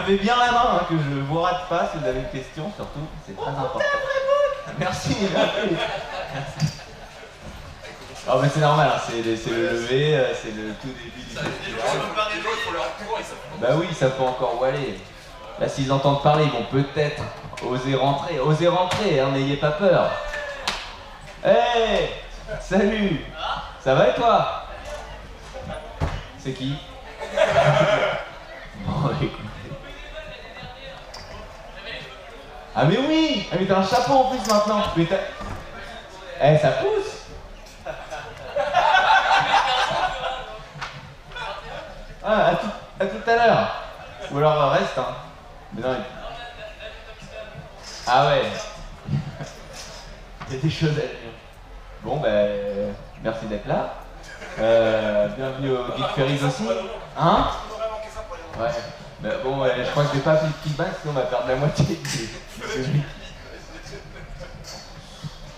levez bien la main, hein, que je vous rate pas si vous avez une question, surtout, c'est très important. Merci. Merci. Oh, mais c'est normal, hein, c'est le lever, c'est le tout début du festival. Bah oui, ça peut encore où aller. Là, s'ils entendent parler, ils vont peut-être oser rentrer. Osez rentrer, hein, n'ayez pas peur. Hey, salut. Ça va et toi? C'est qui? Bon, écoutez. Ah mais oui! Ah mais t'as un chapeau en plus maintenant. Mais t'as... Eh, ça pousse! Ah, à tout à l'heure. Ou alors reste, hein. Mais non, mais... Ah ouais. Il y a des choses à dire. Bon, ben, merci d'être là. Bienvenue au Geek Faëries aussi. Hein? Ouais. Ben, bon, je crois que je vais pas appeler le Kickban, sinon on va perdre la moitié de...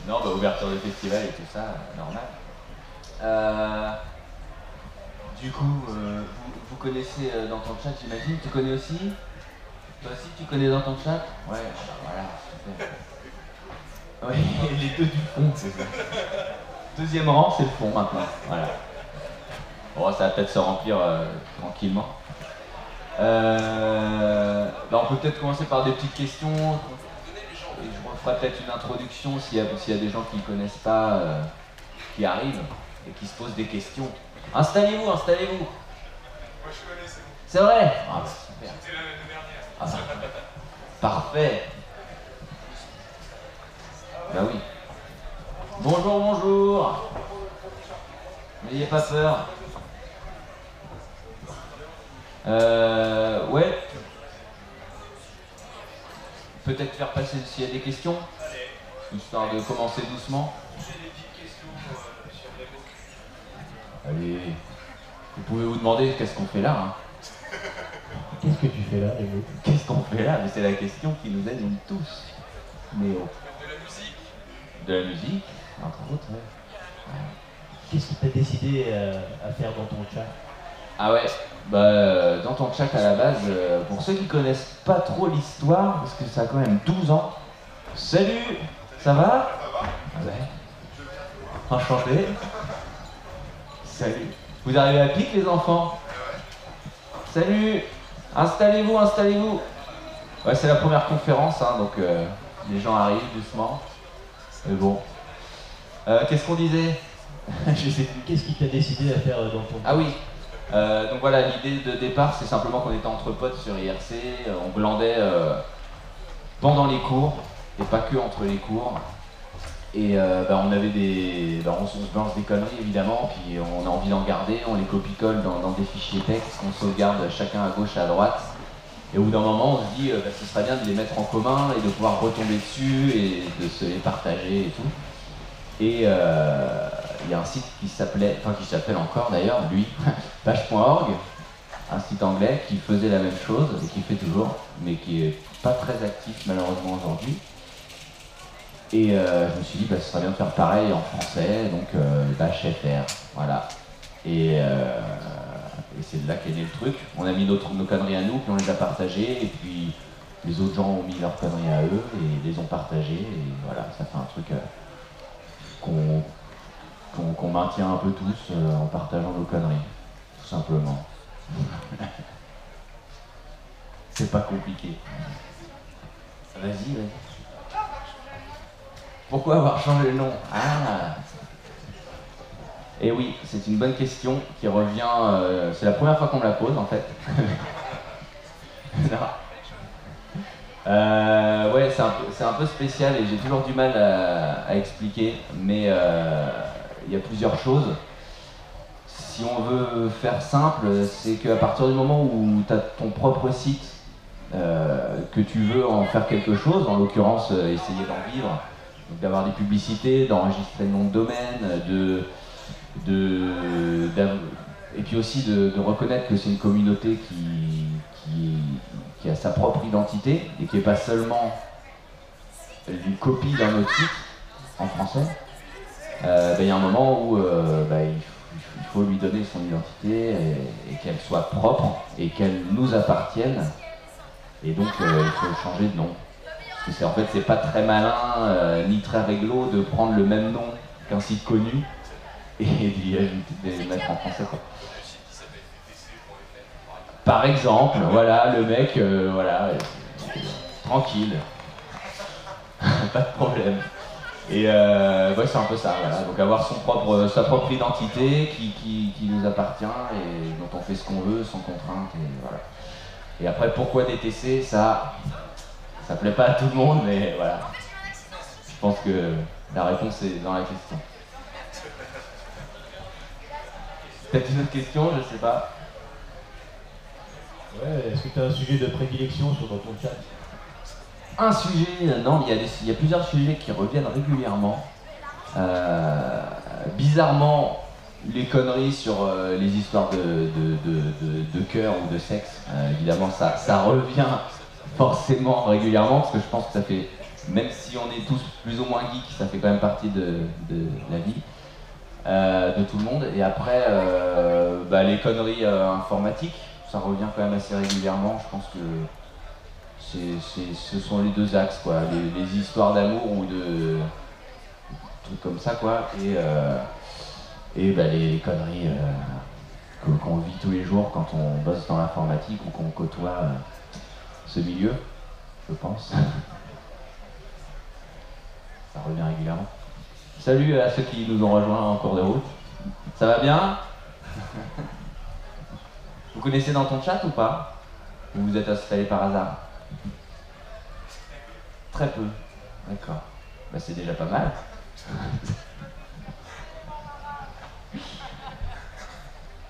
Non, ben, ouverture de festival et tout ça, normal. Du coup, vous connaissez dans ton chat, j'imagine. Tu connais aussi? Toi aussi, tu connais dans ton chat? Ouais, bah voilà. Ouais, les deux du fond, c'est ça. Deuxième rang, c'est le fond maintenant. Voilà. Bon, ça va peut-être se remplir tranquillement. Bah, on peut peut-être commencer par des petites questions. Et je referai peut-être une introduction s'il y a des gens qui ne connaissent pas, qui arrivent et qui se posent des questions. Installez-vous, installez-vous. Moi je connais, c'est bon. C'est vrai? Ah bah super. J'étais là l'année dernière. Ah bah. Parfait. Bah oui. Bonjour, bonjour. N'ayez pas peur. Ouais. Peut-être faire passer s'il y a des questions. Allez. Histoire de commencer doucement. Allez, vous pouvez vous demander qu'est-ce qu'on fait là, hein. Qu'est-ce que tu fais là, Rémi? Qu'est-ce qu'on fait là? Mais c'est la question qui nous anime tous. Mais oh. De la musique. De la musique, entre autres, ouais. Qu'est-ce que tu as décidé à faire dans ton chat? Ah ouais, bah dans ton chat à la base, pour ceux qui connaissent pas trop l'histoire, parce que ça a quand même 12 ans. Salut! Ça va? Ça va. Ouais. Enchanté. Salut. Vous arrivez à pic les enfants? Salut. Installez-vous, installez-vous. Ouais, c'est la première conférence, hein, donc les gens arrivent doucement. Mais bon. Qu'est-ce qu'on disait? Qu'est-ce qui t'a décidé à faire dans ton... Ah oui. Donc voilà, l'idée de départ, c'est simplement qu'on était entre potes sur IRC. On glandait pendant les cours, et pas que entre les cours. Et bah, on avait des... Bah, on se lance des conneries évidemment, puis on a envie d'en garder, on les copie-colle dans des fichiers texte qu'on sauvegarde chacun à gauche, à droite. Et au bout d'un moment, on se dit bah, ce serait bien de les mettre en commun et de pouvoir retomber dessus et de se les partager et tout. Et il y a un site qui s'appelait, enfin qui s'appelle encore d'ailleurs, lui, page.org, un site anglais qui faisait la même chose et qui fait toujours, mais qui est pas très actif malheureusement aujourd'hui. Et je me suis dit, bah, ce serait bien de faire pareil en français, donc HFR, voilà. Et c'est de là qu'est né le truc. On a mis nos conneries à nous, puis on les a partagées, et puis les autres gens ont mis leurs conneries à eux, et les ont partagées, et voilà, ça fait un truc qu'on maintient un peu tous en partageant nos conneries, tout simplement. C'est pas compliqué. Vas-y, vas-y. Pourquoi avoir changé le nom? Ah. Et oui, c'est une bonne question qui revient... c'est la première fois qu'on me la pose, en fait. Ouais, c'est un peu spécial et j'ai toujours du mal à expliquer, mais il y a plusieurs choses. Si on veut faire simple, c'est qu'à partir du moment où tu as ton propre site, que tu veux en faire quelque chose, en l'occurrence, essayer d'en vivre, d'avoir des publicités, d'enregistrer le nom de domaine, et puis aussi de reconnaître que c'est une communauté qui a sa propre identité et qui n'est pas seulement une copie d'un autre site en français. Bah, y a un moment où bah, il faut lui donner son identité et qu'elle soit propre et qu'elle nous appartienne Et donc, il faut changer de nom. Parce que en fait, c'est pas très malin, ni très réglo de prendre le même nom qu'un site connu et d'y ajouter des mettre en français. Quoi. Par exemple, voilà, le mec, voilà, tranquille, pas de problème. Et ouais, c'est un peu ça, voilà. Donc avoir son propre, sa propre identité qui nous appartient et dont on fait ce qu'on veut, sans contrainte, et voilà. Et après, pourquoi DTC, ça plaît pas à tout le monde, mais voilà. Je pense que la réponse est dans la question. Peut-être une autre question, je sais pas. Ouais, est-ce que tu as un sujet de prédilection sur ton chat? Un sujet, non, il y a plusieurs sujets qui reviennent régulièrement. Bizarrement, les conneries sur les histoires de cœur ou de sexe, évidemment, ça revient forcément régulièrement, parce que je pense que ça fait, même si on est tous plus ou moins geeks, ça fait quand même partie de la vie de tout le monde. Et après, bah, les conneries informatiques, ça revient quand même assez régulièrement, je pense que... ce sont les deux axes, quoi, les histoires d'amour ou de trucs comme ça, quoi, et bah, les conneries qu'on vit tous les jours quand on bosse dans l'informatique ou qu'on côtoie ce milieu, je pense. Ça revient régulièrement. Salut à ceux qui nous ont rejoints en cours de route. Ça va bien? Vous connaissez dans ton chat ou pas? Vous vous êtes installé par hasard? Très peu. D'accord. Bah, c'est déjà pas mal.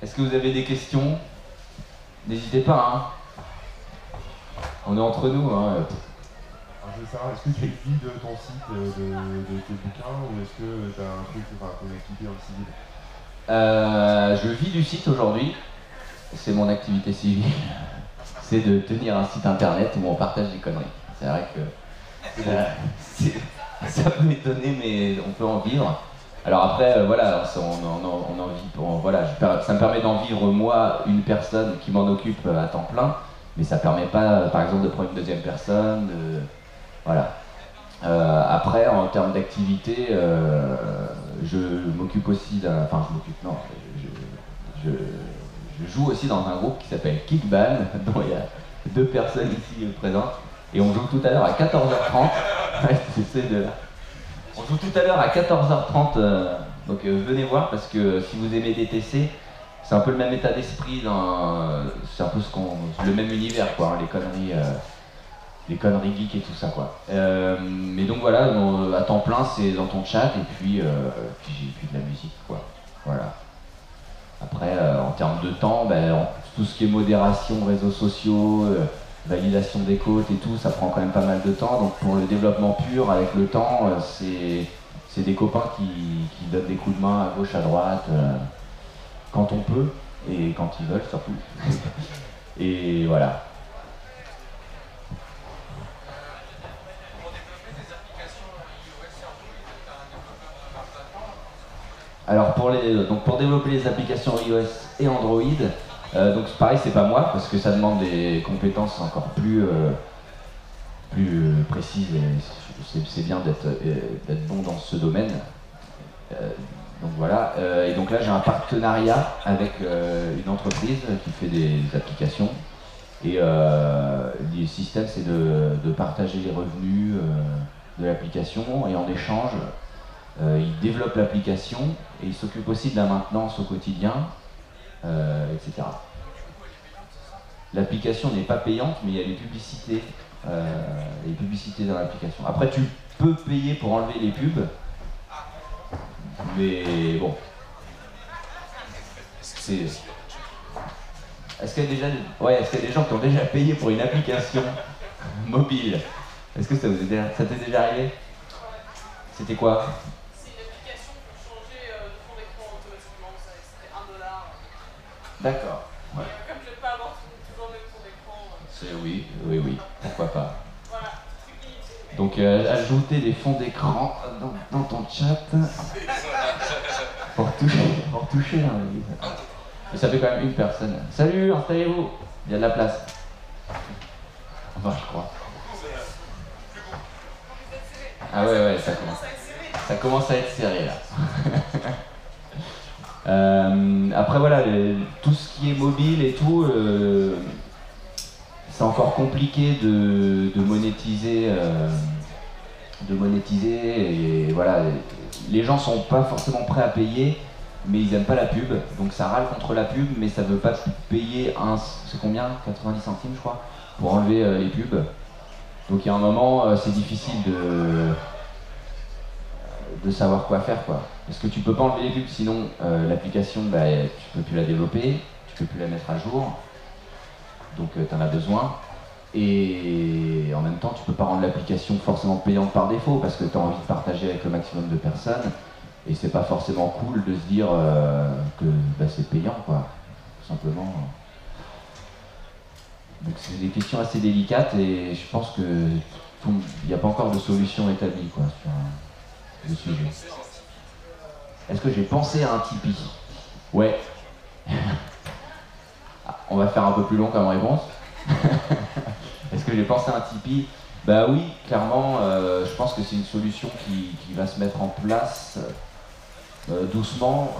Est-ce que vous avez des questions? N'hésitez pas, hein. On est entre nous, hein. Alors, je veux savoir, est-ce que tu guides ton site de tes bouquins ou est-ce que tu as un truc, enfin, ton activité en civil? Je vis du site aujourd'hui. C'est mon activité civile. C'est de tenir un site internet où on partage des conneries. C'est vrai que ça peut m'étonner, mais on peut en vivre. Alors après, voilà, on en vit. Bon, voilà, ça me permet d'en vivre moi, une personne qui m'en occupe à temps plein, mais ça permet pas, par exemple, de prendre une deuxième personne. Voilà. Après, en termes d'activité, je m'occupe aussi d'un. Enfin, je m'occupe. Non, je joue aussi dans un groupe qui s'appelle Kickban, dont il y a deux personnes ici présentes. Et on joue tout à l'heure à 14h30. On joue tout à l'heure à 14h30, donc venez voir, parce que si vous aimez DTC, c'est un peu le même état d'esprit, c'est un peu le même univers, quoi, hein, les conneries geeks et tout ça, quoi. Mais donc voilà, à temps plein, c'est dans ton chat, et puis j'ai plus de la musique, quoi. Voilà. Après, en termes de temps, ben, tout ce qui est modération, réseaux sociaux, validation des côtes et tout, ça prend quand même pas mal de temps. Donc pour le développement pur, avec le temps, c'est des copains qui donnent des coups de main à gauche, à droite, quand on peut, et quand ils veulent surtout. Et voilà. Alors pour développer les applications iOS et Android, donc pareil, c'est pas moi, parce que ça demande des compétences encore plus précises, et c'est bien d'être bon dans ce domaine. Donc voilà, et donc là j'ai un partenariat avec une entreprise qui fait des applications, et le système c'est de partager les revenus de l'application, et en échange, ils développent l'application et ils s'occupent aussi de la maintenance au quotidien, etc. L'application n'est pas payante, mais il y a les publicités dans l'application. Après, tu peux payer pour enlever les pubs, mais bon. Est-ce qu'il y a des gens qui ont déjà payé pour une application mobile? Est-ce que ça t'est déjà arrivé? C'était quoi? C'est une application pour changer de fond d'écran automatiquement, c'était $1. D'accord. Ouais. Comme je ne peux pas avoir toujours le même fond d'écran. Oui, pourquoi pas. Voilà. Donc ajouter des fonds d'écran dans ton chat. pour toucher. Hein, mais ça fait quand même une personne. Salut, installez-vous, il y a de la place. Non, je crois. Ah ouais, ouais, ça commence à être serré, là. Après, voilà, tout ce qui est mobile et tout, c'est encore compliqué de monétiser. Et voilà, les gens sont pas forcément prêts à payer, mais ils aiment pas la pub, donc ça râle contre la pub, mais ça veut pas payer un... c'est combien? 90 centimes, je crois, pour enlever les pubs. Donc il y a un moment, c'est difficile de savoir quoi faire, quoi. Parce que tu peux pas enlever les pubs, sinon l'application, bah, tu peux plus la développer, tu peux plus la mettre à jour, donc tu en as besoin. Et en même temps, tu peux pas rendre l'application forcément payante par défaut, parce que tu as envie de partager avec le maximum de personnes, et c'est pas forcément cool de se dire que bah, c'est payant, quoi, tout simplement. Donc c'est des questions assez délicates, et je pense que il n'y a pas encore de solution établie, quoi, sur le sujet. Est-ce que j'ai pensé à un Tipeee? Ouais. On va faire un peu plus long comme réponse. Est-ce que j'ai pensé à un Tipeee? Bah oui, clairement, je pense que c'est une solution qui va se mettre en place doucement.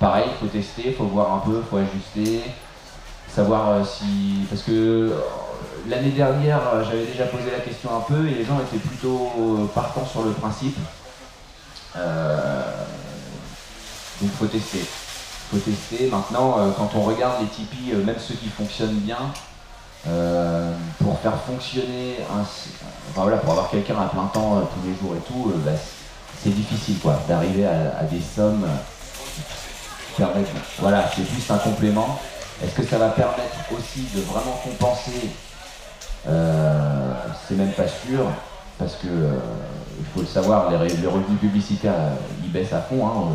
Pareil, il faut tester, il faut voir un peu, il faut ajuster, savoir si... Parce que l'année dernière, j'avais déjà posé la question un peu et les gens étaient plutôt partants sur le principe. Donc il faut tester. Maintenant, quand on regarde les Tipeee, même ceux qui fonctionnent bien, pour faire fonctionner un site, enfin voilà, pour avoir quelqu'un à plein temps tous les jours et tout, bah, c'est difficile, quoi, d'arriver à des sommes qui permettent, voilà, c'est juste un complément. Est-ce que ça va permettre aussi de vraiment compenser? C'est même pas sûr, parce que il faut le savoir, les revenus publicitaires, ils baissent à fond, hein,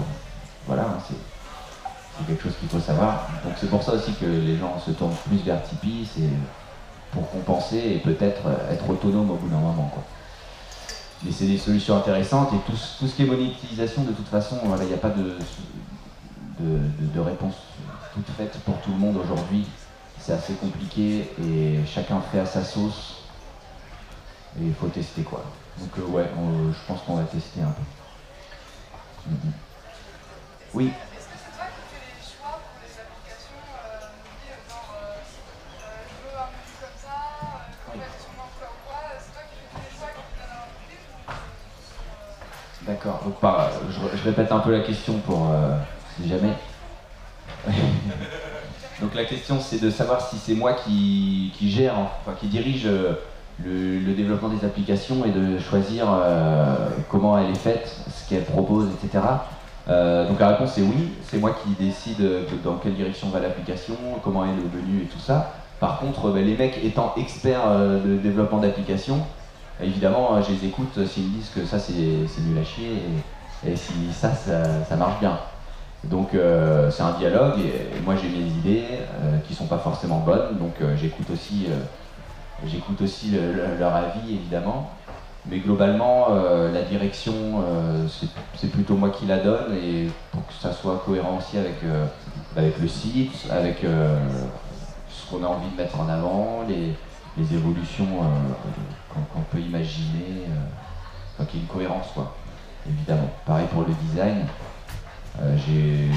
voilà, c'est... C'est quelque chose qu'il faut savoir. Donc c'est pour ça aussi que les gens se tournent plus vers Tipeee, c'est pour compenser et peut-être être autonome au bout d'un moment, quoi. Mais c'est des solutions intéressantes et tout ce qui est monétisation, de toute façon, voilà, il n'y a pas de réponse toute faite pour tout le monde aujourd'hui. C'est assez compliqué et chacun fait à sa sauce et il faut tester, quoi. Donc ouais, je pense qu'on va tester un peu. Oui. D'accord, donc je répète un peu la question pour si jamais. Donc la question, c'est de savoir si c'est moi qui gère, enfin qui dirige le développement des applications et de choisir comment elle est faite, ce qu'elle propose, etc. Donc la réponse est oui, c'est moi qui décide dans quelle direction va l'application, comment est le menu et tout ça. Par contre, les mecs étant experts de développement d'applications, évidemment, je les écoute s'ils me disent que ça c'est nul à chier et si ça marche bien. Donc c'est un dialogue et moi j'ai mes idées qui sont pas forcément bonnes, donc j'écoute aussi leur avis évidemment. Mais globalement, la direction, c'est plutôt moi qui la donne et pour que ça soit cohérent aussi avec le site, avec ce qu'on a envie de mettre en avant, les évolutions qu'on peut imaginer, enfin, qu'il y ait une cohérence, quoi, évidemment. Pareil pour le design, j'ai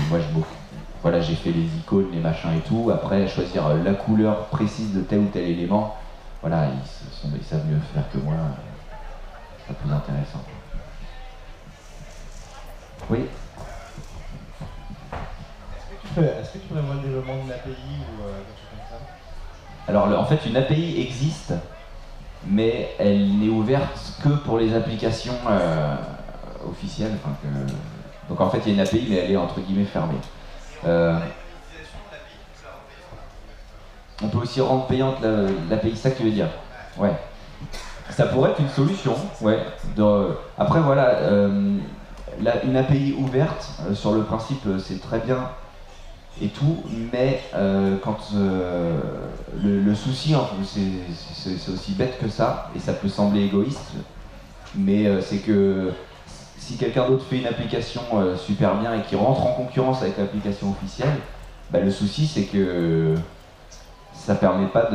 fait les icônes, les machins et tout, après choisir la couleur précise de tel ou tel élément, voilà, ils savent mieux faire que moi, c'est plus intéressant. Oui. Est-ce que tu prévois le développement d'une API ou quelque chose comme ça? Alors en fait, une API existe, mais elle n'est ouverte que pour les applications officielles. Enfin, donc en fait, il y a une API, mais elle est entre guillemets fermée. On peut aussi rendre payante l'API, ça que tu veux dire? Ouais. Ça pourrait être une solution, ouais. Après voilà, une API ouverte, sur le principe, c'est très bien et tout, mais quand le souci, hein, c'est aussi bête que ça, et ça peut sembler égoïste, mais c'est que si quelqu'un d'autre fait une application super bien et qui rentre en concurrence avec l'application officielle, bah, le souci c'est que ça permet pas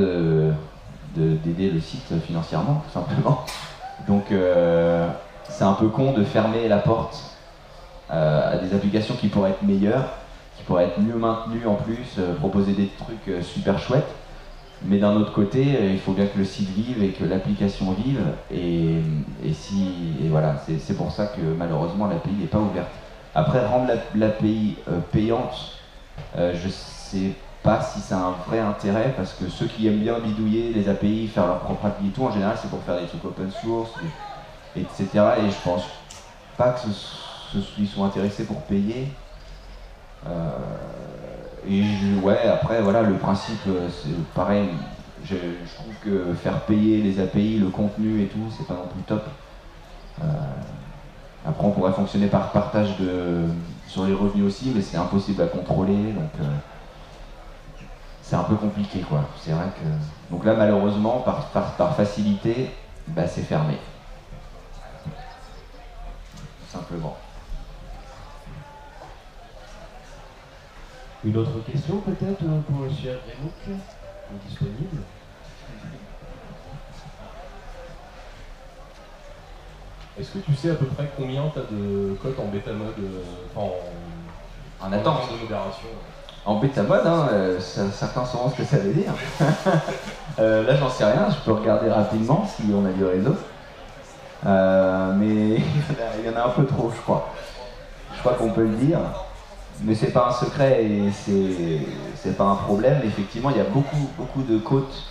d'aider le site financièrement, tout simplement. Donc c'est un peu con de fermer la porte à des applications qui pourraient être meilleures, qui pourraient être mieux maintenues en plus, proposer des trucs super chouettes. Mais d'un autre côté, il faut bien que le site vive et que l'application vive. Et voilà, c'est pour ça que malheureusement l'API n'est pas ouverte. Après, rendre l'API payante, je sais pas si ça a un vrai intérêt, parce que ceux qui aiment bien bidouiller les API, faire leur propre API et tout, en général c'est pour faire des trucs open source, etc. Et je pense pas que ils sont intéressés pour payer. Ouais, après voilà, le principe c'est pareil, je trouve que faire payer les API, le contenu et tout, c'est pas non plus top. Après on pourrait fonctionner par partage sur les revenus aussi, mais c'est impossible à contrôler, donc c'est un peu compliqué quoi. C'est vrai que... Donc là malheureusement, par facilité, bah, c'est fermé. Tout simplement. Une autre question peut-être pour M. Greg, disponible. Est-ce que tu sais à peu près combien tu as de codes en bêta mode, en attente de modération? En bêta mode, hein, certains sauront ce que ça veut dire. Là j'en sais rien, je peux regarder rapidement si on a du réseau. Mais il y en a un peu trop, je crois. Je crois qu'on peut le dire. Mais c'est pas un secret et c'est pas un problème. Effectivement, il y a beaucoup de côtes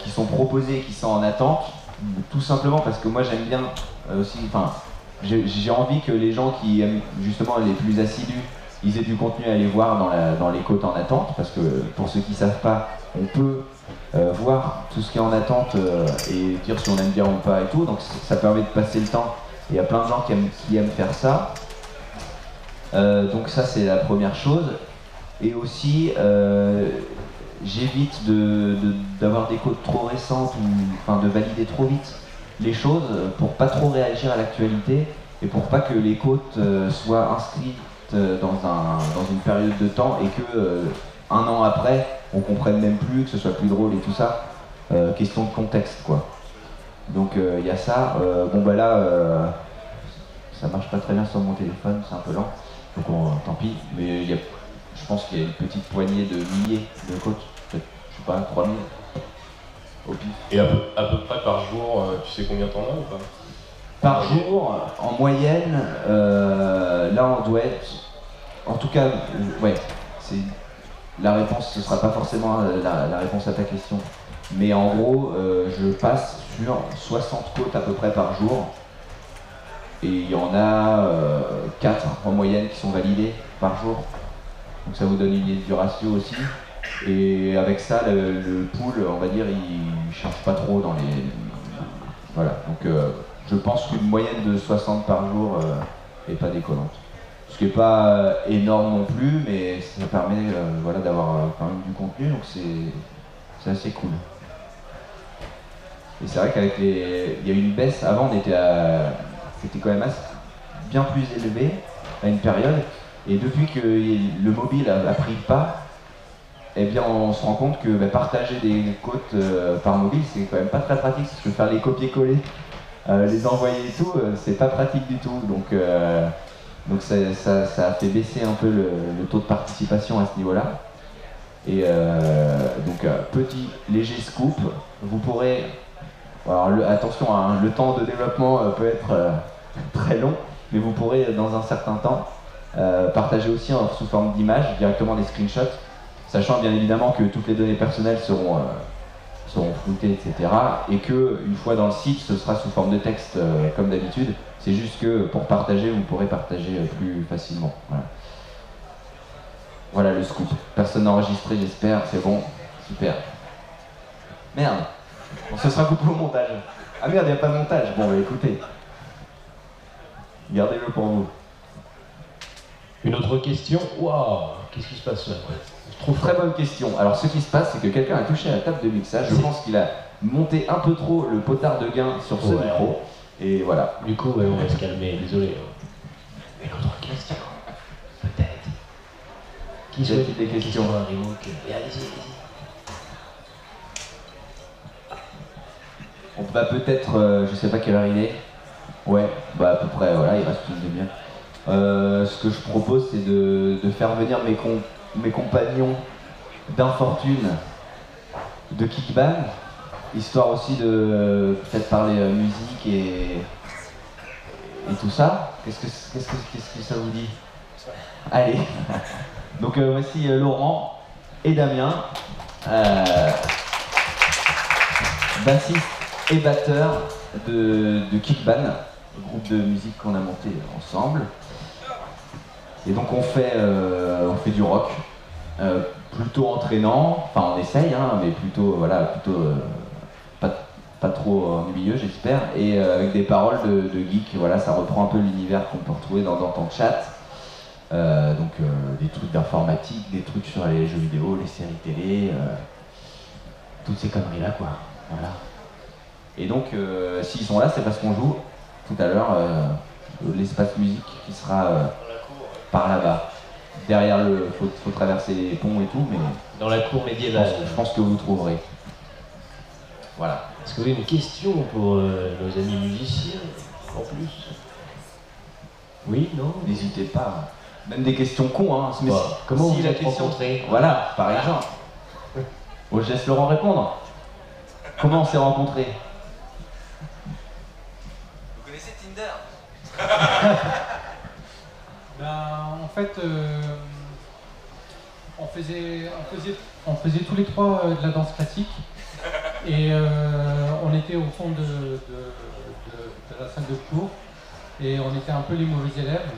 qui sont proposées, qui sont en attente, tout simplement parce que moi j'aime bien aussi, enfin, j'ai envie que les gens qui aiment justement les plus assidus, ils aient du contenu à aller voir dans les côtes en attente, parce que pour ceux qui savent pas, on peut voir tout ce qui est en attente et dire si on aime bien ou pas et tout, donc ça permet de passer le temps. Il y a plein de gens qui aiment faire ça. Donc ça c'est la première chose, et aussi j'évite d'avoir des codes trop récentes, enfin de valider trop vite les choses pour pas trop réagir à l'actualité et pour pas que les codes soient inscrites dans une période de temps et que un an après on comprenne même plus, que ce soit plus drôle et tout ça, question de contexte quoi. Donc il y a ça, bon bah là ça marche pas très bien sur mon téléphone, c'est un peu lent. Donc tant pis, mais je pense qu'il y a une petite poignée de milliers de codes, peut-être, je sais pas, 3000 au pif. Et à peu près par jour, tu sais combien t'en as ou pas? Par jour, en moyenne, là on doit être, en tout cas, ouais, la réponse ce sera pas forcément la réponse à ta question, mais en gros, je passe sur 60 codes à peu près par jour. Et il y en a 4 en moyenne qui sont validés par jour. Donc ça vous donne une idée du ratio aussi. Et avec ça, le pool, on va dire, il ne change pas trop dans les... Voilà, donc je pense qu'une moyenne de 60 par jour n'est pas déconnante. Ce qui n'est pas énorme non plus, mais ça permet voilà, d'avoir quand même du contenu, donc c'est assez cool. Et c'est vrai qu'avec les... Il y a eu une baisse, avant on était à... C'était quand même bien plus élevé à une période, et depuis que le mobile a pris le pas, eh bien on se rend compte que bah, partager des codes par mobile c'est quand même pas très pratique, parce que faire les copier-coller, les envoyer et tout, c'est pas pratique du tout, donc ça a fait baisser un peu le taux de participation à ce niveau-là. Et donc petit léger scoop, vous pourrez... Alors attention, hein, le temps de développement peut être très long, mais vous pourrez dans un certain temps partager aussi sous forme d'image directement des screenshots, sachant bien évidemment que toutes les données personnelles seront floutées, etc. Et qu'une fois dans le site, ce sera sous forme de texte comme d'habitude. C'est juste que pour partager, vous pourrez partager plus facilement. Voilà, voilà le scoop. Personne n'a enregistré, j'espère. C'est bon. Super. Merde. Bon, ce sera coupé au montage. Ah merde, il n'y a pas de montage. Bon, bah, écoutez. Gardez-le pour vous. Une autre question. Waouh, qu'est-ce qui se passe là? Je trouve très bonne question. Alors, ce qui se passe, c'est que quelqu'un a touché à la table de mixage. Je pense qu'il a monté un peu trop le potard de gain sur ce micro. Et voilà. Du coup, ouais, on va se calmer. Désolé. Une autre question. Peut-être. Qui souhaite des questions? Allez-y. Bah peut-être, je sais pas quelle heure il est. Ouais, bah à peu près, voilà, il reste une demi-heure. Ce que je propose, c'est de faire venir mes compagnons d'infortune de Kickban, histoire aussi de peut-être parler musique et tout ça. Qu'est-ce que ça vous dit? Allez. Donc voici Laurent et Damien, bassiste et batteur de Kickban, groupe de musique qu'on a monté ensemble. Et donc on fait du rock, plutôt entraînant, enfin on essaye, hein, mais plutôt, voilà, plutôt pas trop ennuyeux j'espère, et avec des paroles de geek, voilà, ça reprend un peu l'univers qu'on peut retrouver dans ton chat. Donc des trucs d'informatique, des trucs sur les jeux vidéo, les séries télé, toutes ces conneries là quoi, voilà. Et donc s'ils sont là c'est parce qu'on joue tout à l'heure l'espace musique qui sera par là-bas. Derrière le... Faut traverser les ponts et tout, mais... Dans la cour médiévale. Je pense que vous trouverez. Voilà. Est-ce que vous avez une question pour nos amis musiciens, en plus? Oui, non? N'hésitez pas. Même des questions cons, hein. Mais bah, comment si vous êtes rencontrés? Voilà, par exemple. Bon, je laisse Laurent répondre. Comment on s'est rencontrés? Vous connaissez Tinder? Ben, en fait, on faisait tous les trois de la danse classique et on était au fond de la salle de cours et on était un peu les mauvais élèves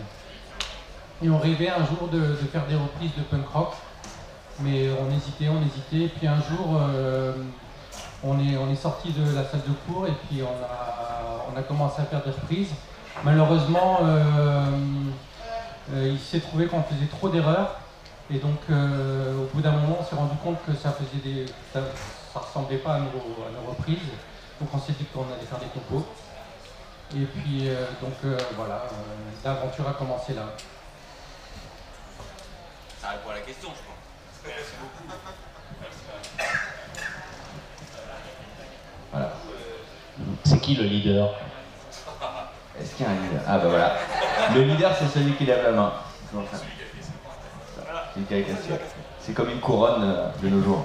et on rêvait un jour de faire des reprises de punk rock, mais on hésitait et puis un jour on est sorti de la salle de cours et puis on a commencé à faire des reprises. Malheureusement il s'est trouvé qu'on faisait trop d'erreurs et donc au bout d'un moment on s'est rendu compte que ça ressemblait pas à nos reprises, donc on s'est dit qu'on allait faire des compos et puis voilà, l'aventure a commencé là. Ça répond à la question je pense. Merci beaucoup. Voilà. C'est qui le leader? Est-ce qu'il y a un leader? Ah bah voilà. Le leader c'est celui qui lève la main. C'est une caricature. C'est comme une couronne de nos jours.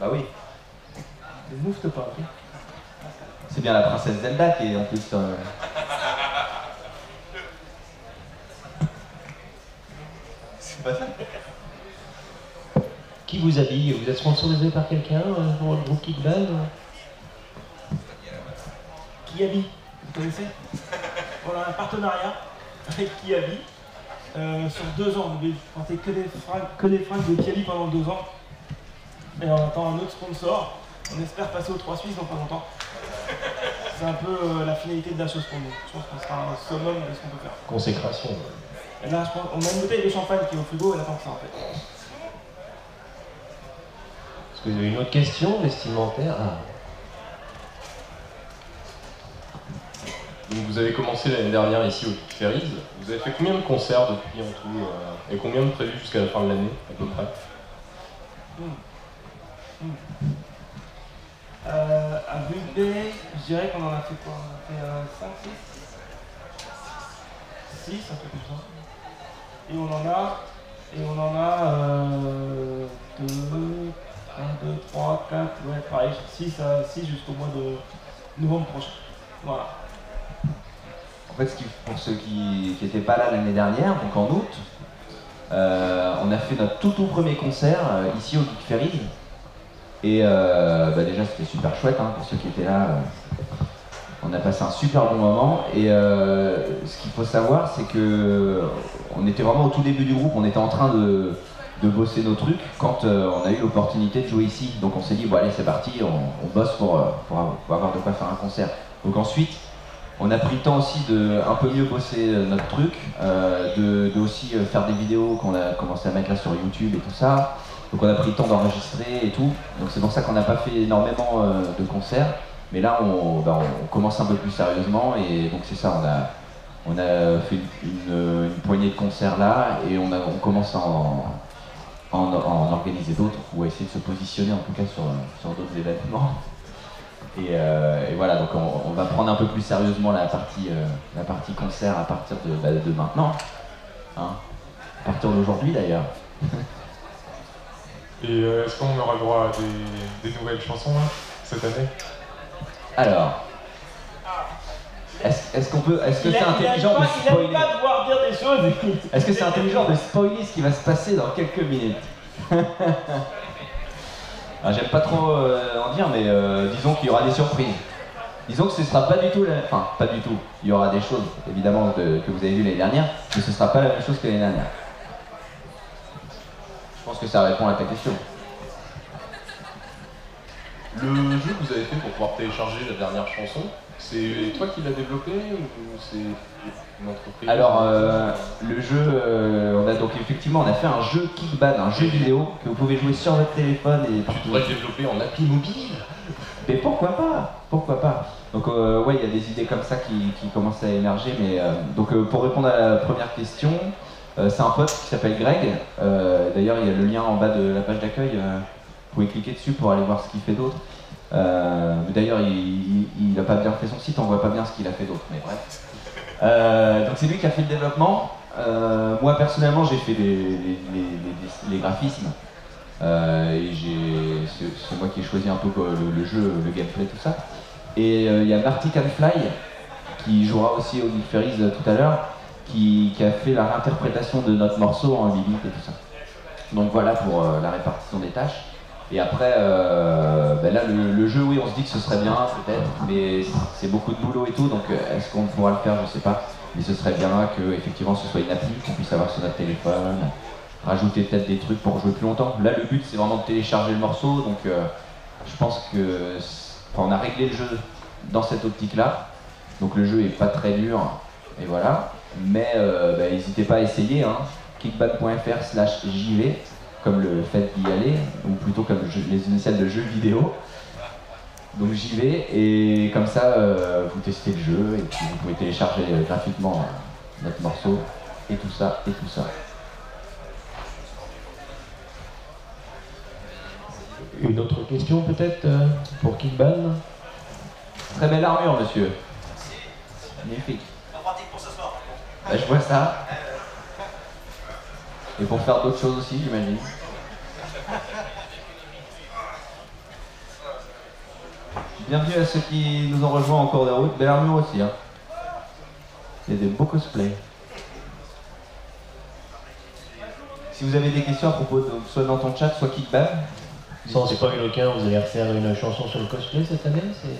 Bah oui. C'est bien la princesse Zelda qui est en plus... C'est pas ça? Qui vous habille? Vous êtes sponsorisé par quelqu'un pour le groupe Kickban? Kiabi, vous connaissez? Voilà un partenariat avec Kiabi sur 2 ans. Vous devez porter que des fringues de Kiabi pendant 2 ans. Et on attend un autre sponsor. On espère passer aux Trois Suisses dans pas longtemps. C'est un peu la finalité de la chose pour nous. Je pense qu'on sera un summum de ce qu'on peut faire. Consécration. Et là, je pense, on a une bouteille de champagne qui est au frigo, elle attend que ça en fait. Est-ce que vous avez une autre question vestimentaire? Donc vous avez commencé l'année dernière ici au Geek Faëries. Vous avez fait combien de concerts depuis en tout et combien de prévus jusqu'à la fin de l'année à peu près? À Brunei, je dirais qu'on en a fait quoi? On a fait 5, 6, un peu plus tard. Et on en a 1, 2, 3, 4, ouais pareil, 6 jusqu'au mois de novembre prochain. Voilà. En fait, pour ceux qui n'étaient pas là l'année dernière, donc en août, on a fait notre tout premier concert ici au Geek Faëries. Et bah déjà c'était super chouette, hein, pour ceux qui étaient là, on a passé un super bon moment. Et ce qu'il faut savoir, c'est que on était vraiment au tout début du groupe, on était en train de bosser nos trucs quand on a eu l'opportunité de jouer ici. Donc on s'est dit, bon allez c'est parti, on bosse pour avoir de quoi faire un concert. Donc ensuite, on a pris le temps aussi de un peu mieux bosser notre truc, de aussi faire des vidéos qu'on a commencé à mettre là sur YouTube et tout ça. Donc on a pris le temps d'enregistrer et tout. Donc c'est pour ça qu'on n'a pas fait énormément de concerts. Mais là on commence un peu plus sérieusement et donc c'est ça, on a fait une poignée de concerts là et on commence à en organiser d'autres ou à essayer de se positionner en tout cas sur d'autres événements. Et voilà, donc on va prendre un peu plus sérieusement la partie concert à partir de maintenant, hein, à partir d'aujourd'hui d'ailleurs. Et est-ce qu'on aura le droit à des nouvelles chansons là, cette année? Alors, est-ce qu'on peut, est-ce que c'est intelligent de spoiler? Il n'arrive pas à pouvoir dire des choses, écoute. Est-ce que c'est intelligent de spoiler ce qui va se passer dans quelques minutes? J'aime pas trop en dire, mais disons qu'il y aura des surprises. Disons que ce sera pas du tout la... Enfin, pas du tout. Il y aura des choses, évidemment, que vous avez vues l'année dernière, mais ce sera pas la même chose que l'année dernière. Je pense que ça répond à ta question. Le jeu que vous avez fait pour pouvoir télécharger la dernière chanson, c'est toi qui l'as développé ou c'est une entreprise? Alors, le jeu, on a donc effectivement, on a fait un jeu Kickban, un jeu vidéo que vous pouvez jouer sur votre téléphone et... Tu pourrais le développer en appli mobile? Mais pourquoi pas? Pourquoi pas? Donc ouais, il y a des idées comme ça qui commencent à émerger, mais donc pour répondre à la première question, c'est un pote qui s'appelle Greg, d'ailleurs il y a le lien en bas de la page d'accueil, vous pouvez cliquer dessus pour aller voir ce qu'il fait d'autre. D'ailleurs il n'a pas bien fait son site, on voit pas bien ce qu'il a fait d'autre, mais bref. Donc c'est lui qui a fait le développement, moi personnellement j'ai fait les graphismes, et c'est moi qui ai choisi un peu le jeu, le gameplay, tout ça. Et il y a Marty Canfly, qui jouera aussi au Geek Faëries tout à l'heure, qui a fait la réinterprétation de notre morceau en 8 bits et tout ça. Donc voilà pour la répartition des tâches. Et après, ben là le jeu, oui, on se dit que ce serait bien peut-être, mais c'est beaucoup de boulot et tout, donc est-ce qu'on pourra le faire, je sais pas. Mais ce serait bien que effectivement ce soit une appli, qu'on puisse avoir sur notre téléphone, rajouter peut-être des trucs pour jouer plus longtemps. Là le but c'est vraiment de télécharger le morceau, donc je pense que... Enfin, on a réglé le jeu dans cette optique-là, donc le jeu est pas très dur, et voilà. Mais bah, n'hésitez pas à essayer, hein. kickban.fr/jv, comme le fait d'y aller, ou plutôt comme les initiales de jeux vidéo. Donc j'y vais, et comme ça vous testez le jeu, et puis vous pouvez télécharger gratuitement notre morceau, et tout ça, et tout ça. Une autre question peut-être pour Kickban? Très belle armure, monsieur. Magnifique. Bah, je vois ça. Et pour faire d'autres choses aussi, j'imagine. Bienvenue à ceux qui nous ont rejoints en cours de route. Belle armure aussi, hein. C'est des beaux cosplays. Si vous avez des questions à propos, donc, soit dans ton chat, soit Kickban. Sans spoil aucun, vous allez refaire une chanson sur le cosplay cette année? C'est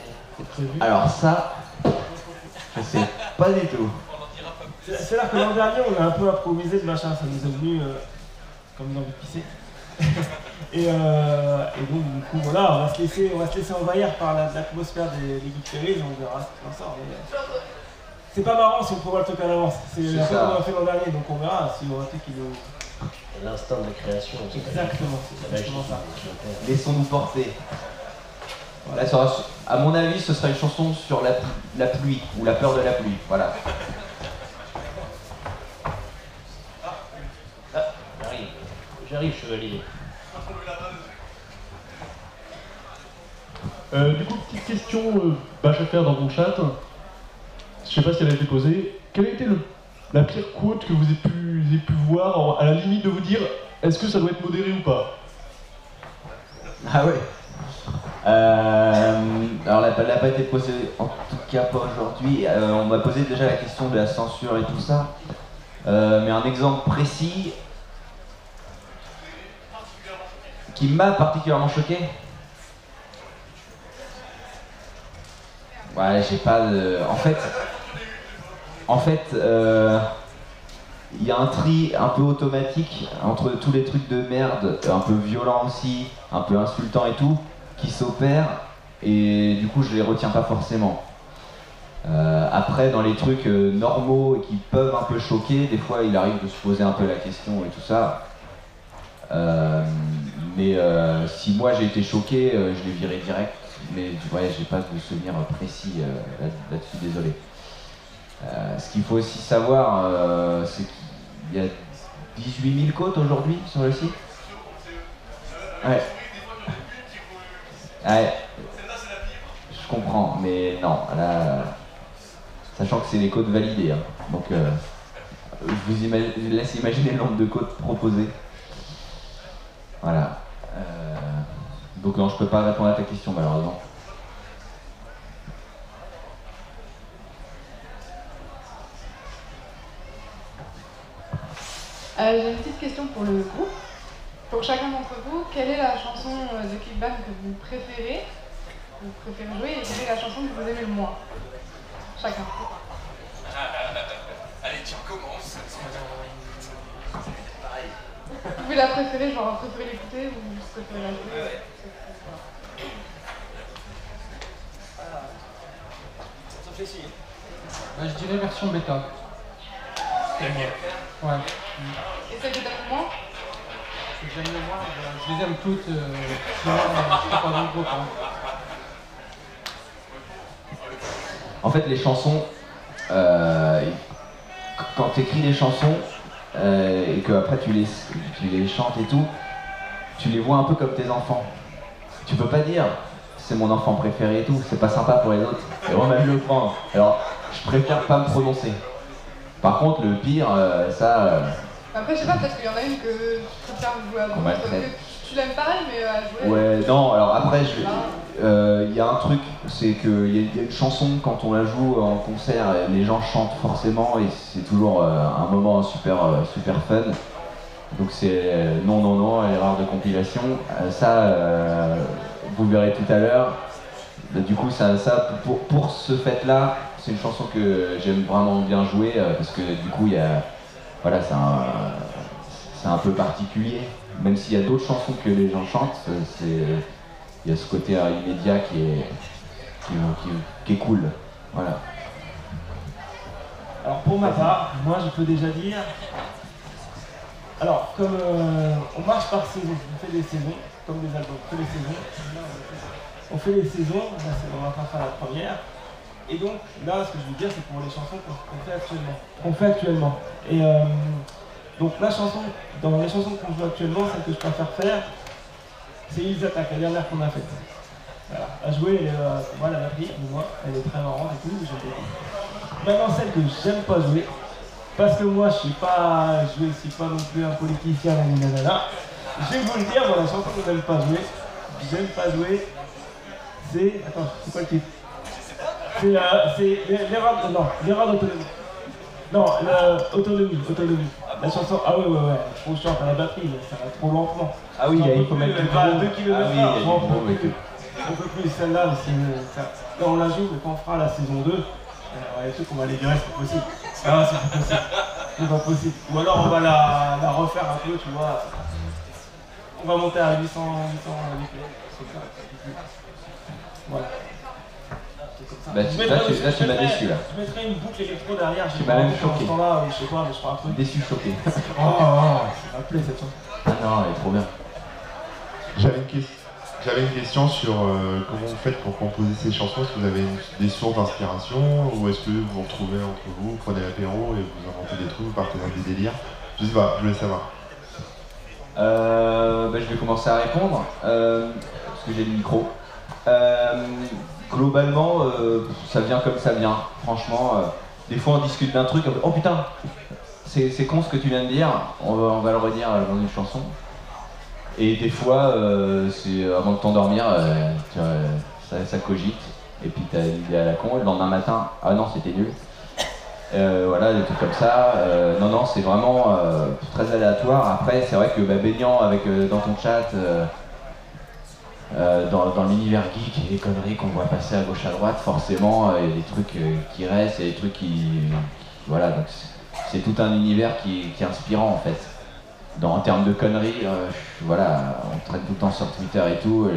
prévu? Alors ça, je sais pas du tout. C'est là que l'an dernier, on a un peu improvisé de machin, ça nous est venu comme dans le pisser. Et donc, du coup, voilà, on va se laisser envahir par l'atmosphère des Geek Faëries, on verra ce qu'on sort. C'est pas marrant si on prévoit le truc à l'avance, c'est la chose qu'on a fait l'an dernier, donc on verra si on a fait qu'il est... L'instinct de la création. Exactement, c'est exactement ça. Laissons-nous porter. Voilà, à mon avis, ce sera une chanson sur la pluie, ou la peur de la pluie, voilà. J'arrive, chevalier. Du coup, petite question bâche à faire dans mon chat. Je sais pas si elle a été posée. Quelle a été la pire quote que vous avez pu voir, à la limite de vous dire, est-ce que ça doit être modéré ou pas? Ah ouais. Alors, elle n'a pas été posée, en tout cas pas aujourd'hui. On m'a posé déjà la question de la censure et tout ça. Mais un exemple précis... qui m'a particulièrement choqué. Ouais, j'ai pas de... En fait, il y a un tri un peu automatique entre tous les trucs de merde, un peu violent aussi, un peu insultant et tout, qui s'opèrent, et du coup je les retiens pas forcément. Après, dans les trucs normaux et qui peuvent un peu choquer, des fois il arrive de se poser un peu la question et tout ça. Mais si moi j'ai été choqué, je l'ai viré direct, mais tu vois, j'ai pas de souvenir précis là-dessus, désolé. Ce qu'il faut aussi savoir, c'est qu'il y a 18 000 quotes aujourd'hui sur le site. Ouais. Ouais. je comprends, mais non, là, sachant que c'est des codes validés, hein, donc je vous laisse imaginer le nombre de codes proposés. Voilà. Donc non, je peux pas répondre à ta question malheureusement. J'ai une petite question pour le groupe. Pour chacun d'entre vous, quelle est la chanson de Kickban que vous préférez jouer, et quelle est la chanson que vous aimez le moins? Chacun. Allez, tu recommences. Vous pouvez la préférer, genre vous préférez l'écouter ou vous préférez la jouer? Ouais. Ça fait si. Je dirais version bêta. C'est bien. Ouais. Et celle que t'aimes moins? J'aime le moins, je les aime toutes, sinon je suis pas dans le groupe. Hein. En fait les chansons, quand tu écris des chansons et que après tu les chantes et tout, tu les vois un peu comme tes enfants. Tu peux pas dire c'est mon enfant préféré et tout, c'est pas sympa pour les autres. Et moi-même le prendre. Alors je préfère pas me prononcer. Par contre, le pire, ça... Après, je sais pas, peut-être qu'il y en a une que tu préfères jouer à moi. Tu l'aimes pareil, mais à jouer... Ouais, non, alors après, il y a un truc, c'est qu'il y a une chanson, quand on la joue en concert, les gens chantent forcément, et c'est toujours un moment super fun. Donc c'est non, non, non, erreur de compilation. Ça, vous verrez tout à l'heure. Du coup, ça pour ce fait-là, c'est une chanson que j'aime vraiment bien jouer parce que du coup, il y a, voilà, c'est un peu particulier. Même s'il y a d'autres chansons que les gens chantent, il y a ce côté immédiat qui est cool. Voilà. Alors pour ma part, moi je peux déjà dire. Alors comme on marche par saison, on fait des saisons, comme des albums, on fait des saisons. On fait les saisons, là, on va pas faire la première. Et donc là, ce que je veux dire, c'est pour les chansons qu'on fait actuellement. Et donc la chanson, dans les chansons qu'on joue actuellement, celle que je préfère faire, c'est Ils attaquent, la dernière qu'on a faite. Voilà, à jouer, voilà, elle a pris, moi, elle est très marrante et tout. Maintenant, celle que j'aime pas jouer, parce que moi, je suis pas non plus un politicien, nanana. Je vais vous le dire, dans la chanson que j'aime pas jouer, c'est... Attends, c'est quoi le titre? C'est l'erreur... Non, l'erreur d'autonomie. Non, l'autonomie. La chanson... Ah ouais, ouais, ouais. Trop chiante à la batterie, ça va trop lentement. Ah oui, il faut mettre... Bah, 2 km/h, on peut plus. Celle-là, c'est... Là, on la joue, mais quand on fera la saison 2, il y a des trucs qu'on va les virer, c'est pas possible. Ah, c'est pas possible. C'est pas possible. Ou alors, on va la refaire un peu, tu vois. On va monter à 800... Voilà. Bah, tu m'as déçu là. Je mettrais une boucle électro derrière. Tu m'as même choqué. Là, je sais pas, mais je ferai un truc. Déçu, choqué. Oh, ça m'a plu cette chanson. Ah non, elle est trop bien. J'avais une question sur comment vous faites pour composer ces chansons. Est-ce que vous avez des sources d'inspiration ou est-ce que vous vous retrouvez entre vous, prenez l'apéro et vous inventez des trucs, vous partez dans des délires? Je sais pas, je voulais savoir. Bah, je vais commencer à répondre parce que j'ai le micro. Globalement, ça vient comme ça vient. Franchement, des fois on discute d'un truc, oh putain, c'est con ce que tu viens de dire, on va le redire dans une chanson. Et des fois, c'est avant de t'endormir, ça cogite, et puis t'as une idée à la con, et le lendemain matin, ah non, c'était nul. Voilà, des trucs comme ça. Non, non, c'est vraiment très aléatoire. Après, c'est vrai que bah, baignant avec, dans ton chat, dans l'univers geek et les conneries qu'on voit passer à gauche à droite, forcément il y a des trucs qui restent, il y a des trucs qui... Voilà, donc c'est tout un univers qui est inspirant en fait. En termes de conneries, voilà, on traîne tout le temps sur Twitter et tout,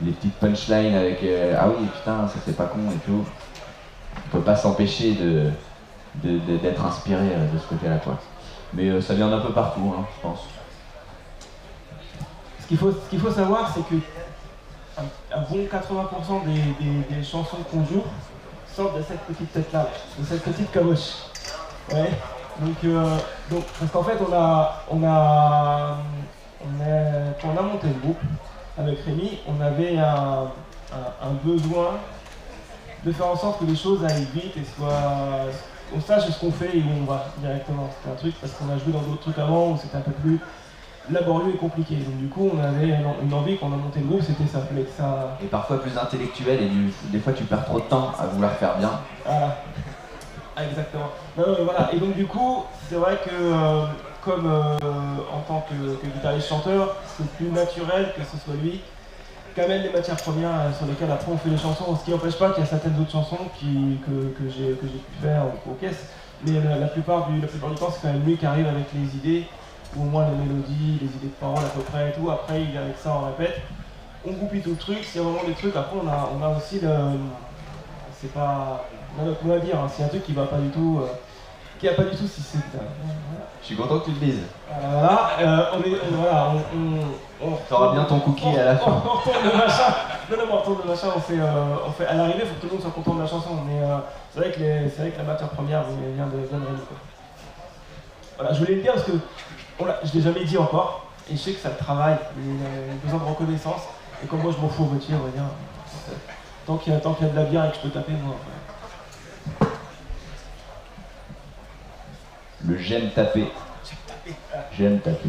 les petites punchlines avec ah oui putain ça c'est pas con et tout. On peut pas s'empêcher d'être inspiré de ce côté-là quoi. Mais ça vient d'un peu partout hein, je pense. Ce qu'il faut savoir c'est que un bon 80% des chansons qu'on joue sortent de cette petite tête-là, de cette petite caboche. Ouais. Donc, parce qu'en fait, quand on a monté le groupe avec Rémi, on avait un besoin de faire en sorte que les choses aillent vite et soient... on sache ce qu'on fait et où on va directement. C'était un truc parce qu'on a joué dans d'autres trucs avant où c'était un peu plus laborieux et compliqué. Donc du coup, on avait une envie quand on a monté le groupe, c'était ça, mais ça... Et parfois plus intellectuel et des fois tu perds trop de temps à vouloir faire bien. Voilà. Ah, exactement. Non, mais voilà. Et donc du coup, c'est vrai que comme en tant que guitariste-chanteur, c'est plus naturel que ce soit lui qui amène les matières premières sur lesquelles après on fait les chansons, ce qui n'empêche pas qu'il y a certaines autres chansons que j'ai pu faire aux caisses, mais la plupart du temps c'est quand même lui qui arrive avec les idées, ou au moins les mélodies, les idées de paroles à peu près et tout, après il vient avec ça, on répète, on goupille tout le truc, s'il y a vraiment des trucs, après on a aussi le... c'est pas... on va dire, hein, s'il y a un truc qui va pas du tout... qui n'a pas du tout si c'est... Voilà. Je suis content que tu le dises. Voilà, t'auras bien ton cookie à la fin. On retourne le machin. Non, non, on retourne le machin, on fait... À l'arrivée, il faut que tout le monde soit content de la chanson, mais c'est vrai que la matière première vient de Rennes. Voilà, je voulais le dire parce que je l'ai jamais dit encore, et je sais que ça le travaille, il a besoin de reconnaissance, et comme moi je m'en fous au métier, on va dire. Tant qu'il y a de la bière et que je peux taper, moi. Ouais. Le j'aime taper. J'aime taper.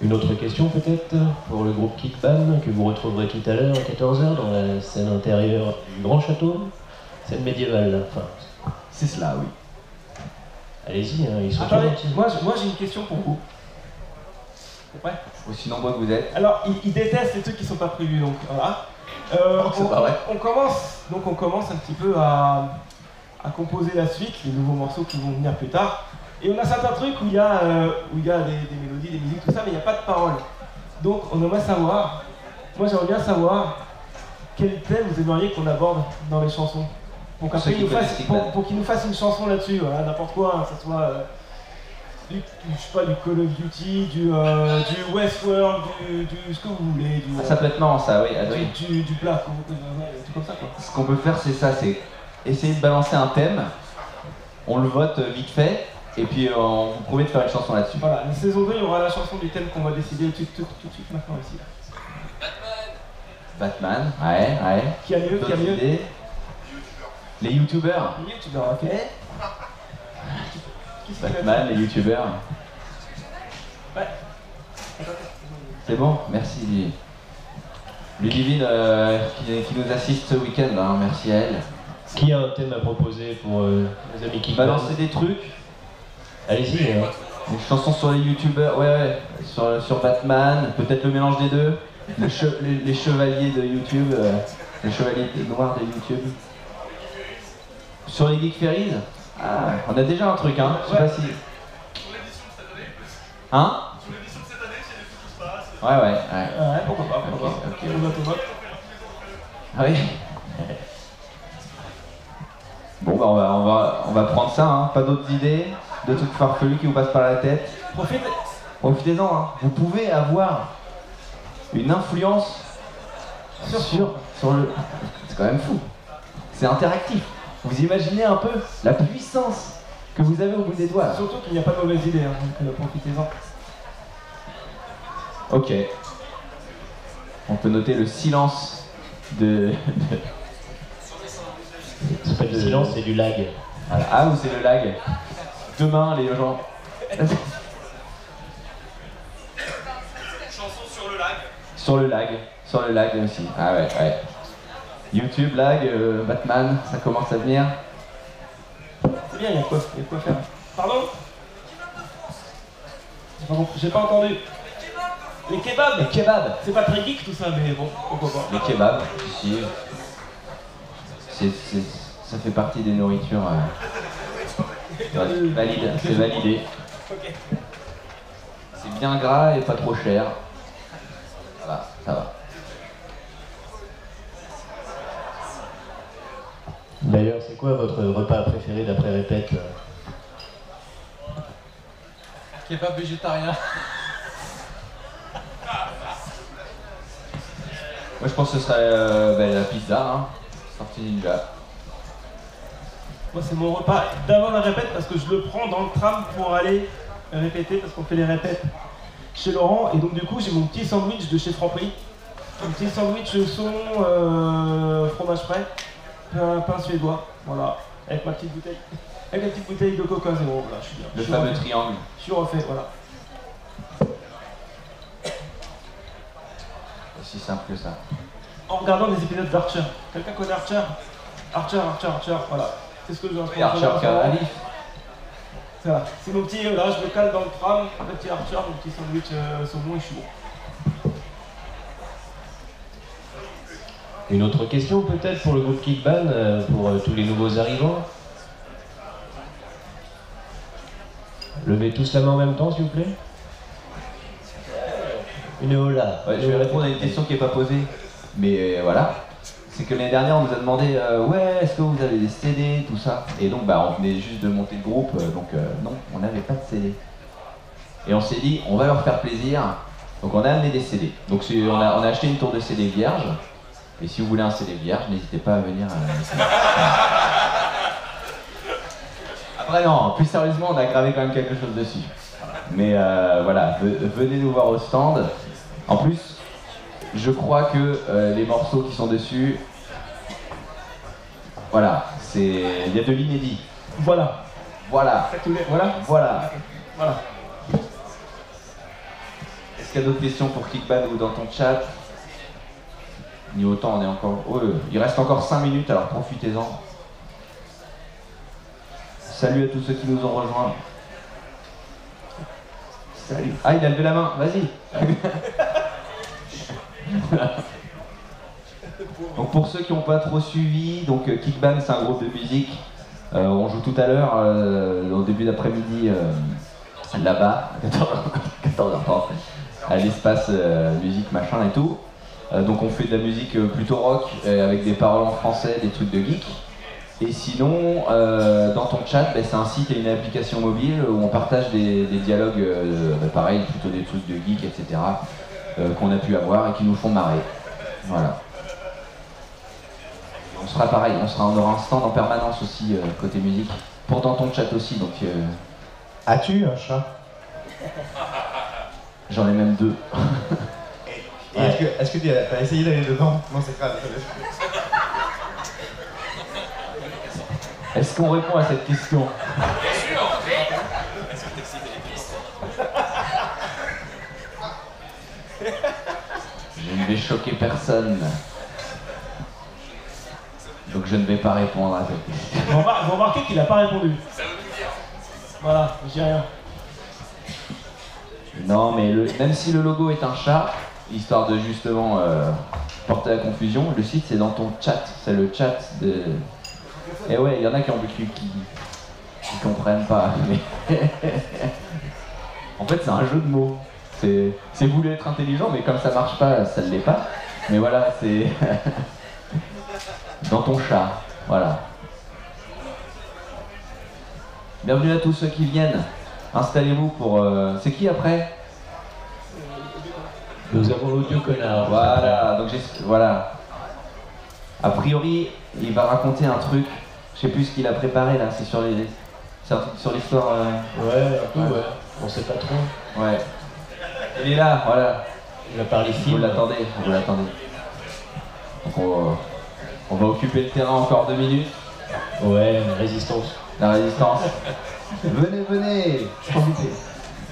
Une autre question peut-être pour le groupe Kickban que vous retrouverez tout à l'heure à 14h dans la scène intérieure du Grand Château. Scène médiévale, enfin. C'est cela, oui. Allez-y, hein, ils sont tous gentils. Moi j'ai une question pour vous. Ouais. Aussi nombreux que vous êtes. Alors, ils détestent les trucs qui sont pas prévus, donc voilà. On commence un petit peu à composer la suite, les nouveaux morceaux qui vont venir plus tard. Et on a certains trucs où il y a des mélodies, des musiques, tout ça, mais il n'y a pas de paroles. Donc, on aimerait savoir, moi j'aimerais bien savoir, quel thème vous aimeriez qu'on aborde dans les chansons. Pour qu'ils nous fassent une chanson là-dessus, voilà, n'importe quoi, hein, que ce soit... je sais pas, du Call of Duty, du Westworld, du ce que vous voulez, du... ça peut être marrant ça, oui, Adrien. Du plat, tout comme ça quoi. Ce qu'on peut faire c'est ça, c'est essayer de balancer un thème, on le vote vite fait, et puis on vous promet de faire une chanson là-dessus. Voilà, la saison 2, il y aura la chanson du thème qu'on va décider tout de suite maintenant ici. Batman, ouais. Qui a mieux idées. Les youtubeurs. Les youtubeurs, ok. Batman, les youtubeurs. Ouais. C'est bon, merci. Ludivine qui nous assiste ce week-end, hein, merci à elle. Qui a un thème à proposer pour les amis qui balancer des trucs. Allez-y. Oui, hein. Une chanson sur les youtubeurs, ouais, sur Batman, peut-être le mélange des deux. les chevaliers de YouTube, les chevaliers noirs de YouTube. Sur les Geek Faëries. Ah, on a déjà un truc, hein, je sais pas si... Hein? Sur l'édition de cette année, c'est des trucs qui se passent. Ouais. Pourquoi pas, okay. Ah oui. Bon, bah on va prendre ça, hein, pas d'autres idées, de trucs farfelus qui vous passent par la tête. Profitez-en, hein. Vous pouvez avoir une influence sur le... C'est quand même fou. C'est interactif. Vous imaginez un peu la puissance que vous avez au bout des doigts. Surtout qu'il n'y a pas de mauvaise idée, hein, donc profitez-en. Ok. On peut noter le silence de... C'est pas du silence, c'est du lag. Voilà. Ah, ou c'est le lag. Demain, les gens... Chanson sur le lag. Sur le lag aussi. Ah ouais. YouTube, lag, Batman, ça commence à venir. C'est bien, il y a quoi faire. Pardon? J'ai pas entendu. Les kebabs. C'est pas très geek tout ça, mais bon, pourquoi pas. Les kebabs, si. Ça fait partie des nourritures valides, c'est validé. Okay. C'est bien gras et pas trop cher. Ça va. D'ailleurs, c'est quoi votre repas préféré d'après répète? Kebab végétarien. Moi, je pense que ce serait la pizza, hein. Sortie ninja. Moi, c'est mon repas d'avant la répète parce que je le prends dans le tram pour aller répéter parce qu'on fait les répètes chez Laurent. Et donc, du coup, j'ai mon petit sandwich de chez Franprix. Un petit sandwich au saumon, fromage frais, pain suédois, voilà, avec ma petite bouteille. Avec la petite bouteille de coca zéro, voilà, je suis bien. Le fameux triangle. Je suis refait, voilà. Aussi simple que ça. En regardant des épisodes d'Archer. Quelqu'un connaît Archer? Archer, voilà. C'est ce que je veux dire. Archer Calif. C'est ça. C'est mon petit, là, je me cale dans le tram, mon petit Archer, mon petit sandwich saumon et je suis bon. Une autre question peut-être pour le groupe Kickban, pour tous les nouveaux arrivants? Levez tous la main en même temps, s'il vous plaît. Une hola. Ouais, je vais répondre à une question qui n'est pas posée. Mais voilà. C'est que l'année dernière, on nous a demandé ouais, est-ce que vous avez des CD, tout ça. Et donc, bah, on venait juste de monter le groupe. Donc, non, on n'avait pas de CD. Et on s'est dit, on va leur faire plaisir. Donc, on a amené des CD. Donc, on a acheté une tour de CD vierge. Et si vous voulez un CD vierge, n'hésitez pas à venir. Après, non, plus sérieusement, on a gravé quand même quelque chose dessus. Mais voilà, venez nous voir au stand. En plus, je crois que les morceaux qui sont dessus, voilà, c'est... il y a de l'inédit. Voilà. Voilà. Voilà. Voilà. Voilà. Est-ce qu'il y a d'autres questions pour Kickban ou dans ton chat? Ni autant, on est encore... Oh, il reste encore 5 minutes, alors profitez-en. Salut à tous ceux qui nous ont rejoints. Salut. Ah, il a levé la main, vas-y. Donc pour ceux qui n'ont pas trop suivi, donc Kickban c'est un groupe de musique. On joue tout à l'heure, au début d'après-midi, là-bas, à 14h30, à l'espace musique machin et tout. Donc on fait de la musique plutôt rock, avec des paroles en français, des trucs de geek. Et sinon, dans ton chat, bah, c'est un site et une application mobile où on partage des dialogues, pareil, plutôt des trucs de geek, etc. Qu'on a pu avoir et qui nous font marrer. Voilà. On sera pareil, on aura un stand en permanence aussi, côté musique, pour dans ton chat aussi. Donc, as-tu un chat? J'en ai même deux. Et ouais. Est-ce que tu as essayé d'aller devant? Non, c'est grave. Est-ce qu'on répond à cette question? Bien sûr, oui. Est-ce que t'as cité les pistes? Je ne vais choquer personne. Donc je ne vais pas répondre à cette question. Vous remarquez qu'il n'a pas répondu. Ça veut tout dire. Voilà, je dis rien. Non, mais même si le logo est un chat, histoire de justement porter la confusion, le site c'est dans ton chat. C'est le chat de... Et ouais, il y en a qui ont vécu qui comprennent pas. Mais... en fait, c'est un jeu de mots. C'est voulu être intelligent, mais comme ça marche pas, ça ne l'est pas. Mais voilà, c'est dans ton chat. Voilà. Bienvenue à tous ceux qui viennent. Installez-vous pour. C'est qui après? Nous avons l'audio connard. Voilà. Donc voilà. A priori, il va raconter un truc. Je sais plus ce qu'il a préparé là, c'est sur les... sur l'histoire... Ouais, un peu, ouais. On sait pas trop. Ouais. Il est là, voilà. Il va parler ici. Vous l'attendez. Donc on va occuper le terrain encore 2 minutes. Ouais, la résistance. venez,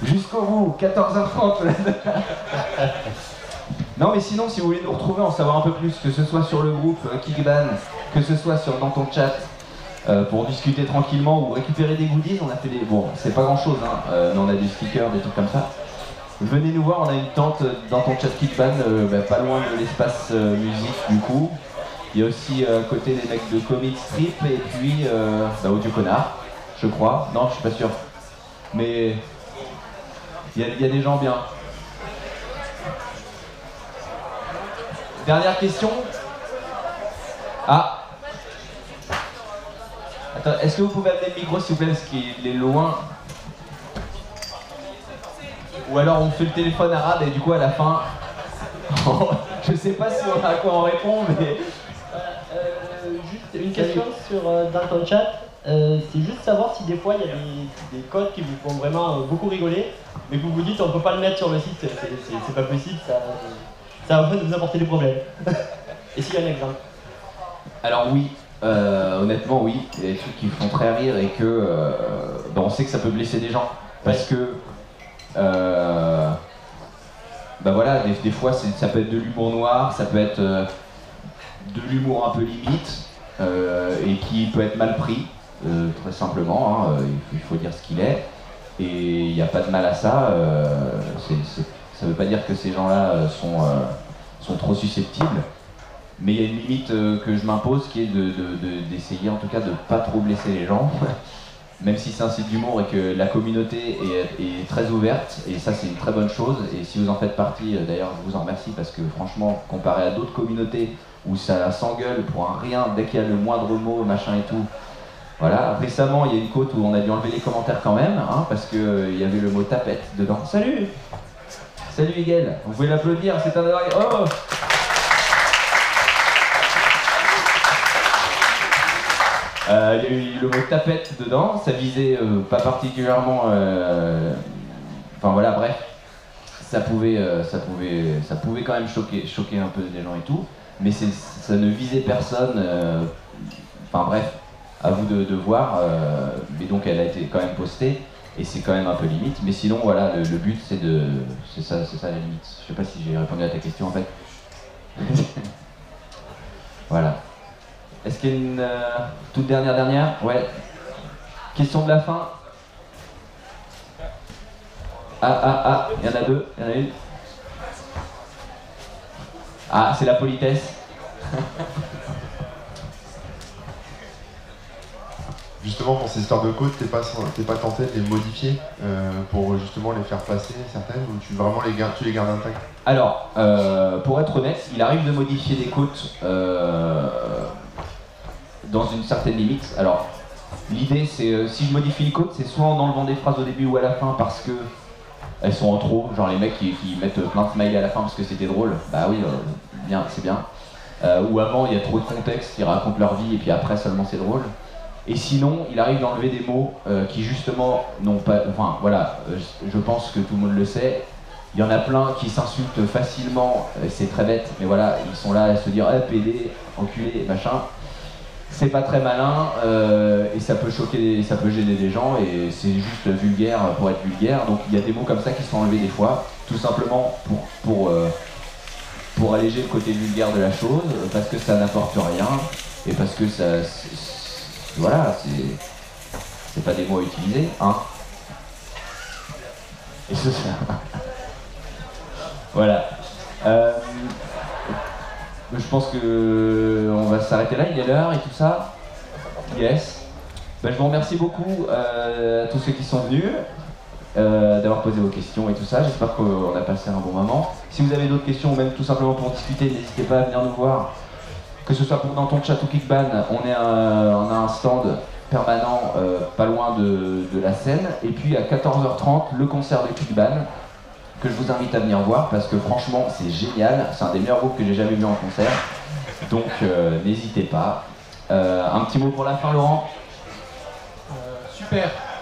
jusqu'au bout, 14h30. Non mais sinon, si vous voulez nous retrouver, en savoir un peu plus, que ce soit sur le groupe Kickban, que ce soit dans ton chat, pour discuter tranquillement ou récupérer des goodies, on a fait des... Bon, c'est pas grand chose, hein, mais on a des stickers, des trucs comme ça. Venez nous voir, on a une tente dans ton chat Kickban, pas loin de l'espace musique du coup. Il y a aussi à côté des mecs de Comic Strip et puis Audio Connard, je crois. Non, je suis pas sûr. Mais il y a des gens bien. Dernière question. Ah. Attends, est-ce que vous pouvez amener le micro s'il vous plaît, parce qu'il est loin. Ou alors on fait le téléphone arabe et du coup à la fin... Je sais pas si on a à quoi on répond, mais... Juste une question sur dans ton chat. C'est juste savoir si des fois il y a des codes qui vous font vraiment beaucoup rigoler, mais que vous vous dites on peut pas le mettre sur le site, c'est pas possible ça... Ça va nous apporter des problèmes. Et s'il y en a grave. Alors oui, honnêtement oui, il y a des trucs qui font très rire et que bah, on sait que ça peut blesser des gens. Parce que bah voilà, des fois ça peut être de l'humour noir, ça peut être de l'humour un peu limite et qui peut être mal pris, très simplement, hein, il faut dire ce qu'il est. Et il n'y a pas de mal à ça, ça ne veut pas dire que ces gens-là sont trop susceptibles, mais il y a une limite que je m'impose qui est d'essayer en tout cas de ne pas trop blesser les gens, même si c'est un site d'humour et que la communauté est très ouverte, et ça c'est une très bonne chose, et si vous en faites partie, d'ailleurs je vous en remercie, parce que franchement, comparé à d'autres communautés où ça s'engueule pour un rien, dès qu'il y a le moindre mot, machin et tout, voilà, récemment il y a une côte où on a dû enlever les commentaires quand même, hein, parce qu'il y avait le mot tapette dedans. Salut! Salut Miguel, vous pouvez l'applaudir, c'est un... Oh! Il y a eu le mot tapette dedans, ça visait pas particulièrement... Enfin voilà, bref, ça pouvait quand même choquer un peu les gens et tout, mais ça ne visait personne, enfin bref. À vous de voir, mais donc elle a été quand même postée, et c'est quand même un peu limite, mais sinon voilà, le but c'est ça la limite. Je sais pas si j'ai répondu à ta question en fait. Voilà. Est-ce qu'il y a une toute dernière? Ouais. Question de la fin. Ah, il y en a deux, il y en a une. Ah, c'est la politesse. Justement, pour ces histoires de codes, t'es pas tenté de les modifier pour justement les faire passer certaines, ou tu les gardes intactes? Alors, pour être honnête, il arrive de modifier des codes dans une certaine limite. Alors, l'idée c'est, si je modifie les codes, c'est soit en enlevant des phrases au début ou à la fin parce que elles sont en trop, genre les mecs qui mettent plein de smileys à la fin parce que c'était drôle, bah oui, bien, c'est bien. Ou avant, il y a trop de contexte, ils racontent leur vie et puis après seulement c'est drôle. Et sinon, il arrive d'enlever des mots qui justement n'ont pas... Enfin, voilà, je pense que tout le monde le sait. Il y en a plein qui s'insultent facilement, c'est très bête, mais voilà, ils sont là à se dire « PD, enculé, machin ». C'est pas très malin, et ça peut choquer, ça peut gêner des gens, et c'est juste vulgaire pour être vulgaire. Donc il y a des mots comme ça qui sont enlevés des fois, tout simplement pour alléger le côté vulgaire de la chose, parce que ça n'apporte rien, et parce que ça... Voilà, c'est pas des mots à utiliser, hein. Et ce, ça... Voilà. Je pense que on va s'arrêter là, il est l'heure et tout ça. Yes. Ben, je vous remercie beaucoup à tous ceux qui sont venus, d'avoir posé vos questions et tout ça. J'espère qu'on a passé un bon moment. Si vous avez d'autres questions ou même tout simplement pour discuter, n'hésitez pas à venir nous voir. Que ce soit pour dans ton chat ou Kickban, on a un stand permanent pas loin de la scène. Et puis à 14h30, le concert de Kickban, que je vous invite à venir voir parce que franchement c'est génial. C'est un des meilleurs groupes que j'ai jamais vu en concert. Donc n'hésitez pas. Un petit mot pour la fin, Laurent. Super.